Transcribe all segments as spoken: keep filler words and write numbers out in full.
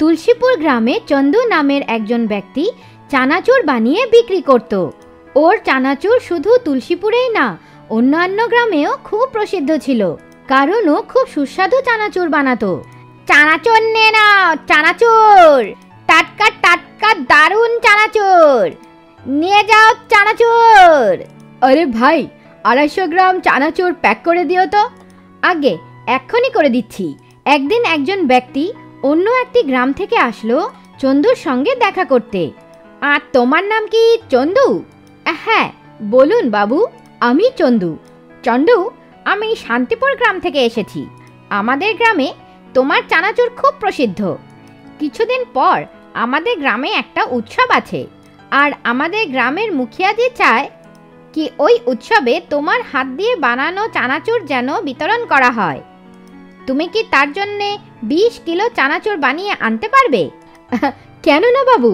तुलसीपुर ग्रामे चंदू नामेर एकजन व्यक्ति चानाचूर बानिये बिक्री करत। और चानाचूर शुधु तुलसीपुरेई ना अन्यान्य ग्रामेओ खूब प्रसिद्ध छिलो, कारण ओ खूब सुस्वादु चानाचूर बानातो। चानाचूर ने ना चानाचूर टाटका टाटका दारुण चानाचूर निये जाओ चानाचूर। अरे भाई आढ़ाईशो ग्राम चानाचूर पैक करे दिओ तो। आगे एखोनी करे दिच्छी। एक दिन एकजन व्यक्ति अन्य एक ग्राम थेके आसलो चंदुर संगे देखा करते। आ तोमार नाम कि चंदू? हाँ बोलुन बाबू, आमी चंदू। चंदू आमी शांतिपुर ग्राम थेके एसेछि। आमादेर ग्रामे तोमार चानाचूर खूब प्रसिद्ध। किछुदिन पर आमादेर ग्रामे एकटा उत्सव आछे आर आमादेर ग्रामेर मुखिया जी चाय कि ओई उत्सवे तोमार हाथ दिए बानानो चानाचूर जेनो वितरण करा हय। तुमि कि तार जन्य बीस किलो चानाचूर बानिये आनते पारबे? केन ना बाबू,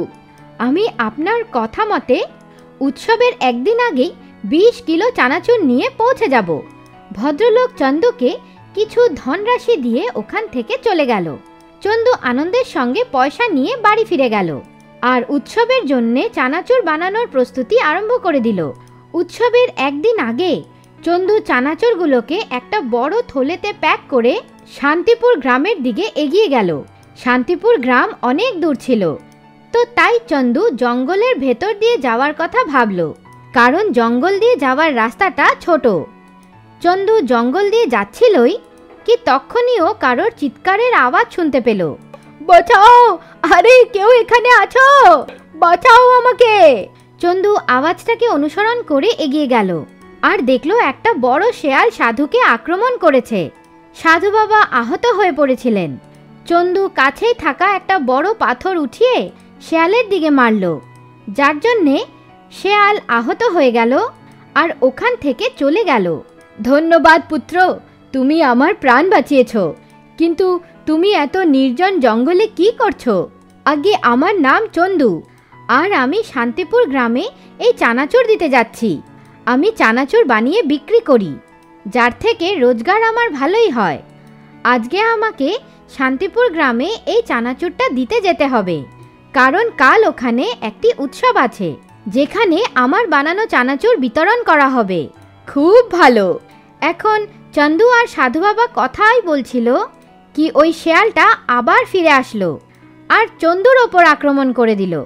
आमी आपनार कथा मते उत्सवेर एक दिन आगे बीस किलो चानाचूर निये पौंछे जाबो। भद्रलोक चंदुके किछु धनराशि दिए ओखान थेके चले गेलो। चंदू आनंदेर संगे पयसा निये बाड़ी फिरे गेलो आर उत्सवेर जन्य चानाचूर बानानोर प्रस्तुति आरम्भ करे दिल। उत्सवेर एक दिन आगे चंदू चानाचूरगुलोके एकटा बड़ो थलेते पैक करे शांतिपुर ग्रामेर दिके एगिये गेलो। शांतिपुर ग्राम अनेक दूर छिलो, तो ताई चंदू जंगलेर भेतर दिए जावार कथा भाबलो, कारण जंगल दिए जावार रास्ताटा छोटो। चंदू जंगल दिए जाच्छिलोई कि तखोनी ओ कारोर चित्कारेर आवाज शुनते पेलो। बाचाओ, अरे केउ एखाने आछो, बाचाओ आमाके। चंदू आवाजटाके अनुसरण करे एगिये गेलो आर देखलो एकटा बड़ो शेयाल साधुके आक्रमण करेछे। साधु बाबा आहत हये पड़ेछिलेन। चंदू काछेई थाका एकटा बड़ो पाथर उठिये शेयालेर दिके मारलो, जार जन्य शेयाल आहत हये गेलो आर ओखान थेके चले गेलो। धन्यवाद पुत्र, तुमी आमार प्राण बाँचिয়েছো, किन्तु तुमी एतो निर्जन जंगले की करছো? आगे आमार नाम चंदू आर आमी शांतिपुर ग्रामे ए चानाचूर दिते जाচ্ছি। आमी चानाचूर बानिये बिक्री करी, जार थेके रोजगार आमार भालोई हय। आजके आमाके शांतिपुर ग्रामे ए चानाचूरटा दिते जेते हबे, कारण कल ओखाने एकटी उत्सव आछे जेखाने आमार बानानो चानाचूर वितरण करा हबे। खूब भालो। एखन चंदू आर साधु बाबा कथाई बोलछिलो कि ओई शेयालटा आबार फिरे आसलो आर चंदुर ओपर आक्रमण करे दिल।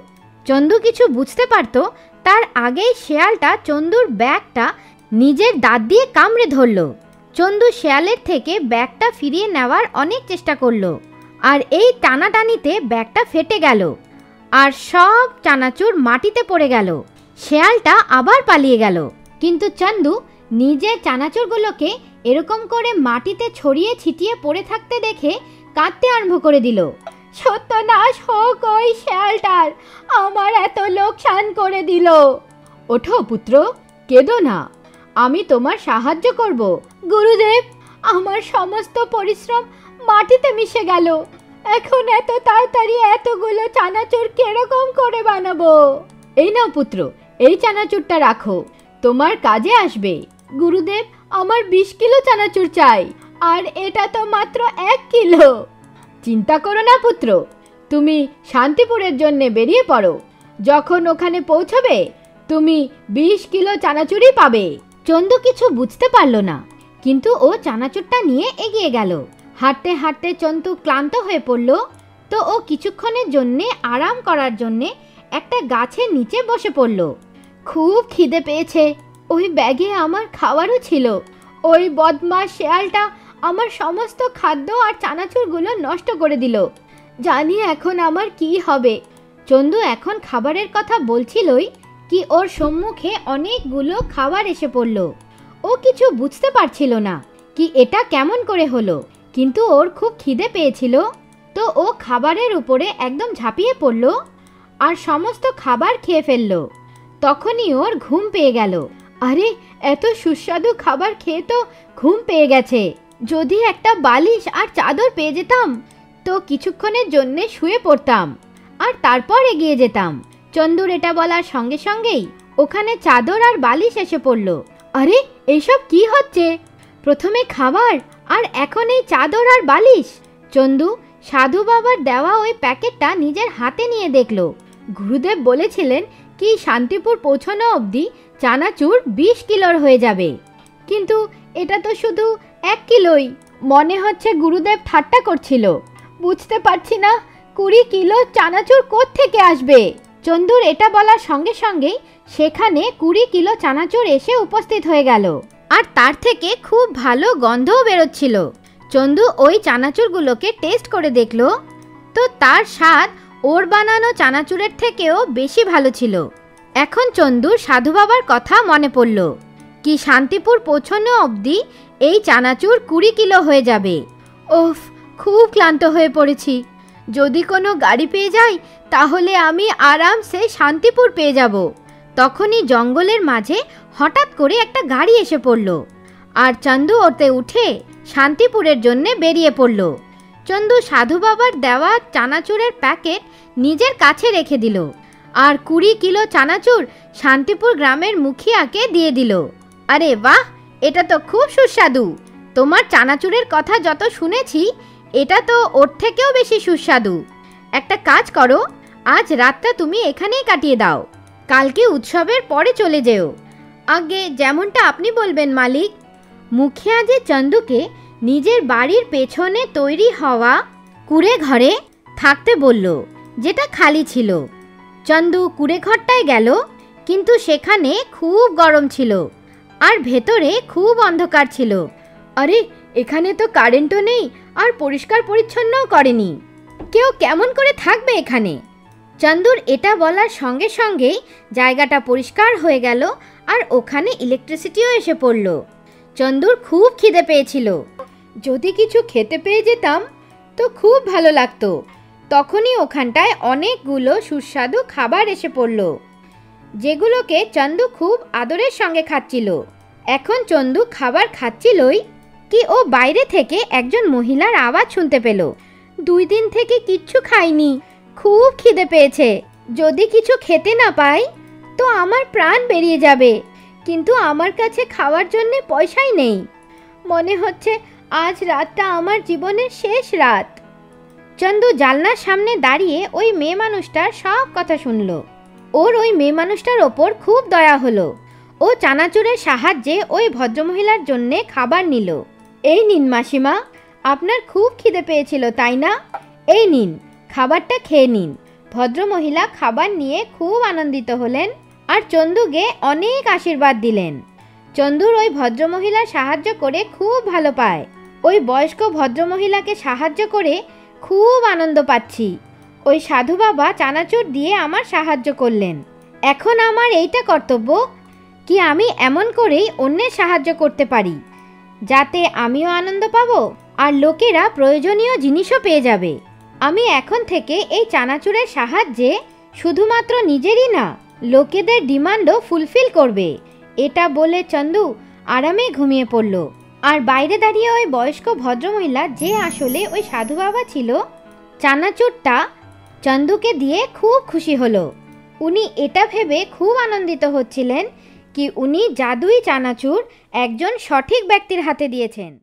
चंदू किछु बुझते पारतो तार आगेई शेयालटा चंदुर बैगटा निजेर दाँत दिए कामड़े धरलो। चंदू शेयालेर थेके बैगटा फिरिये नेवार अनेक चेष्टा करलो आर एई टानाटानिते बैगटा फेटे गेलो और सब चानाचूर माटीते पड़े गेल। शेयालटा आबार पालिये गेल, किन्तु चंदू निजे चानाचूरगुलोके एरकम करे माटीते छड़िये छिटिये पड़े थाकते देखे काटते आरम्भ करे दिल। सत्यनाश होक ओई शेयालटार, आमार एतो लोकसान करे दिल। ओठो पुत्र, केदो ना, आमी तोमार साहाज्य करब। गुरुदेव, आमार समस्त परिश्रम माटीते मिशे गेल, এখন এত তাড়াতাড়ি এতগুলো চানাচুর কিরকম করে বানাবো? এই নাও পুত্র, এই চানাচুরটা রাখো, তোমার কাজে আসবে। গুরুদেব, আমার বিশ কিলো চানাচুর চাই, আর এটা তো মাত্র এক কিলো। চিন্তা করো না পুত্র, তুমি শান্তিপুরের জন্য বেরিয়ে পড়ো, যখন ওখানে পৌঁছবে তুমি বিশ কিলো চানাচুরই পাবে। চন্দু কিছু বুঝতে পারলো না, কিন্তু ও চানাচুরটা নিয়ে এগিয়ে গেল। হাঁটতে হাঁটতে চন্দু ক্লান্ত হয়ে পড়ল, তো ও কিছুক্ষণের জন্য আরাম করার জন্য একটা গাছের নিচে বসে পড়ল। খুব খিদে পেয়েছে, ওই ব্যাগে আমার খাবারও ছিল। ওই বদমাশ শেয়ালটা আমার সমস্ত খাদ্য আর চানাচুরগুলো নষ্ট করে দিল। জানি এখন আমার কি হবে। চন্দু এখন খাবারের কথা বলছিলই কি ওর সম্মুখে অনেকগুলো খাবার এসে পড়ল। ও কিছু বুঝতে পারছিল না কি এটা কেমন করে হলো, किन्तु ओर खूब खिदे पेयेछिलो, तो ओ खाबारेर उपरे एकदम झाँपिये पड़लो आर समस्त खाबार खेये फेललो। तखोनी ओर घुम पेये गेलो। अरे एतो सुस्वादु खाबार खेये तो घुम पेये गेछे, जोदि एकटा बालिश आर चादर पेये जेताम तो किछुक्षणेर जोन्नो शुये पड़ताम आर तारपर एगिये जेताम। चंदुर एटा बलार संगे संगेई ओखाने चादर आर बालिश एसे पड़लो। अरे एसब कि हच्छे? प्रथमे खाबार আর এখন এই চাদর আর বালিশ। চন্দু साधु बाबार देवा ओई पैकेटटा निजेर हाथे निये देखलो। गुरुदेव बोलेछिलेन कि शांतिपुर पौंछानो अब्दि चानाचूर बीस किलोर हये जाबे, किन्तु एटा तो शुधु एक किलोई। मने होच्छे गुरुदेव ठाट्टा करछिलो, बुझते पारछि ना बीस किलो चानाचूर कोत्थेके आसबे। चंदुर एटा बलार संगे संगे सेखाने बीस किलो चानाचूर एसे उपस्थित हये गेलो और तार थेके खूब भालो गन्धो बेरोच्छिलो। चंदू ओई चानाचूरगुलोके टेस्ट करे देखलो तो तार स्वाद ओर बानानो चानाचूरेर थेकेओ बेशी भालो छिलो। एखन चंदूर साधु बाबार कथा मने पड़लो कि शांतिपुर पौंछानो अब्दि एई चानाचूर बीस किलो हये जाबे। उफ, खूब क्लान्त हये पड़ेछि, यदि कोनो गाड़ी पेये जाई ताहले आमी आराम से शांतिपुर पेये जाबो। तखोनी जंगलेर माझे हठात् करे एकटा गाड़ी एसे पड़लो और चंदू ओते उठे शांतिपुरेर जोन्ने बेरिये पड़लो। चंदू साधु बाबार देवा चानाचूरेर पैकेट निजेर काछे रेखे दिल और बीस किलो चानाचूर शांतिपुर ग्रामेर मुखियाके दिये दिल। अरे वाह, एटा तो खूब सुस्वादु। तोमार चानाचूरेर कथा जत शुनेछि एटा तो ओर थेकेओ बेशी सुस्वादु। एकटा काज करो, आज रातटा तुमी एखानेई काटिये दाओ, कालके उत्सवेर परे चले जेओ। आगे जेमनटा आपनि बोलबेन मालिक। मुखिया जे चंदूके निजेर बाड़ीर पेछने तैरी हवा कूड़े घरे थाकते बोल्लो, जेटा खाली छिलो। चंदू कूड़े घरटाय गेलो, किन्तु सेखाने खूब गरम छिलो आर भेतरे खूब अंधकार छिलो। अरे, एखाने तो कारेंटो नेई आर परिष्कार परिच्छन्नो करेनी, केउ केमन करे थाकबे एखाने? चंदूर एटा बलार संगे संगे जायगाटा परिष्कार हये गेलो आर ओखाने इलेक्ट्रिसिटीओ एसे पड़लो। चंदूर खूब खिदे पेयेछिलो, जोदि किछु खेते पेये जेताम तो खूब भालो लागतो। तखोनी ओखानटाय अनेकगुलो सुस्वादु खाबार एसे पड़लो, जेगुलोके चंदू खूब आदरेर संगे खाच्छिलो। एखन चंदू खाबार खाच्छिलोई कि ओ बाइरे थेके एकजन महिलार आवाज शुनते पेलो। दुई दिन थेके किच्छु खाइनी, खूब खिदे पेयेछे, जोदि किछु खेते ना पाई तो आमार प्राण बेरिये जाबे, किन्तु आमार काछे खावार जोन्ने पैसाई नेई। मने होच्छे आज रातटा आमार जीवनेर शेष रात। चंदू जालनार सामने दाड़िये ओई मेये मानुषटार सब कथा शुनलो। ओर ओई मेये मानुषटार ओपर खूब दया हलो। ओ चानाचूरेर साहाज्ये ओई भद्रमहिलार जोन्ने खाबार निल। एई निन मासिमा, आपनार खूब खिदे पेयेछिलो ताई ना? एई निन, खाबारटा खेये निन। भद्रमहिला खाबार निये खूब आनंदित हलेन और चंदूके अनेक आशीर्वाद दिलेन। चंदूर ओई भद्रमहिला साहाज्य करे खूब भालो पाय। ओई बयस्क भद्रमहिलाके साहाज्य करे खूब आनंद पाच्छी। ओई साधु बाबा चानाचूर दिये आमार साहाज्य करलेन। एखन आमार एइटा कर्तव्य कि आमी एमन करेई अन्येर साहाज्य करते पारी, जाते आमिओ आनंद पाबो और लोकेरा प्रयोजनीय जिनिसओ पेये जाबे। आमी एखन थेके एई चानाचूरेर साहाज्ये शुधुमात्र निजेरई ना लोकेदेर डिमांडो फुलफिल करबे। एटा बोले चंदू आरामे घुमिये पड़लो और बाइरे दाड़िये ओई बयस्क भद्रमहिला जे आसले ओई साधु बाबा छिलो, चानाचूरटा चंदूके दिये खूब खुशी हलो। उनी एटा भेबे खूब आनंदित होच्छिलेन कि उनी जादुई चानाचूर एकजन सठिक ब्यक्तिर हाथे दियेछेन।